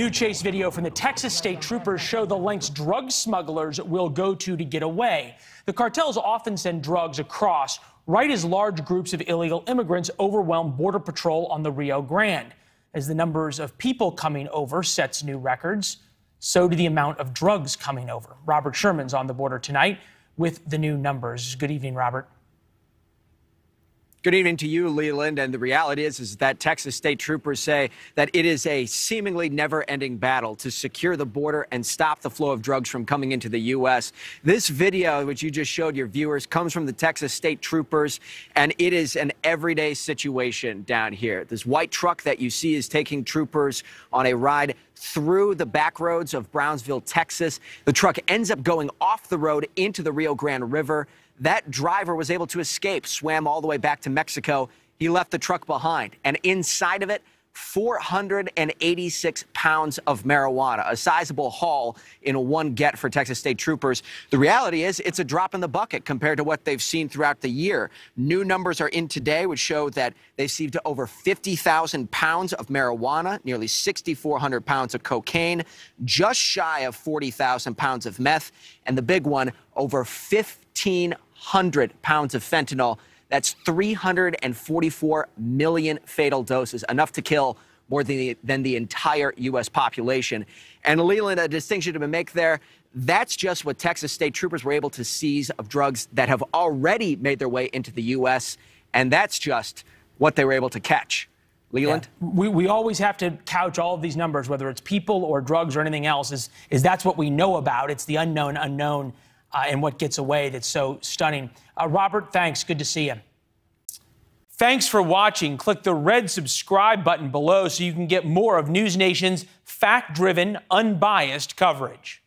New chase video from the Texas state troopers show the lengths drug smugglers will go to get away. The cartels often send drugs across, right as large groups of illegal immigrants overwhelm Border Patrol on the Rio Grande. As the numbers of people coming over sets new records, so do the amount of drugs coming over. Robert Sherman's on the border tonight with the new numbers. Good evening, Robert. Good evening to you, Leland. And the reality is that Texas state troopers say that it is a seemingly never-ending battle to secure the border and stop the flow of drugs from coming into the U.S. This video, which you just showed your viewers, comes from the Texas state troopers, and it is an everyday situation down here. This white truck that you see is taking troopers on a ride through the back roads of Brownsville, Texas. The truck ends up going off the road into the Rio Grande River. That driver was able to escape, swam all the way back to Mexico. He left the truck behind, and inside of it, 486 pounds of marijuana, a sizable haul in one get for Texas state troopers. The reality is it's a drop in the bucket compared to what they've seen throughout the year. New numbers are in today, which show that they've seized over 50,000 pounds of marijuana, nearly 6,400 pounds of cocaine, just shy of 40,000 pounds of meth, and the big one, over 1,500 pounds of fentanyl. That's 344 million fatal doses, enough to kill more than the entire U.S. population. And Leland, a distinction to make there, that's just what Texas state troopers were able to seize of drugs that have already made their way into the U.S., and that's just what they were able to catch. Leland? Yeah. We always have to couch all of these numbers, whether it's people or drugs or anything else, is that's what we know about. It's the unknown and what gets away that's so stunning. Robert, thanks. Good to see you. Thanks for watching. Click the red subscribe button below so you can get more of News Nation's fact-driven, unbiased coverage.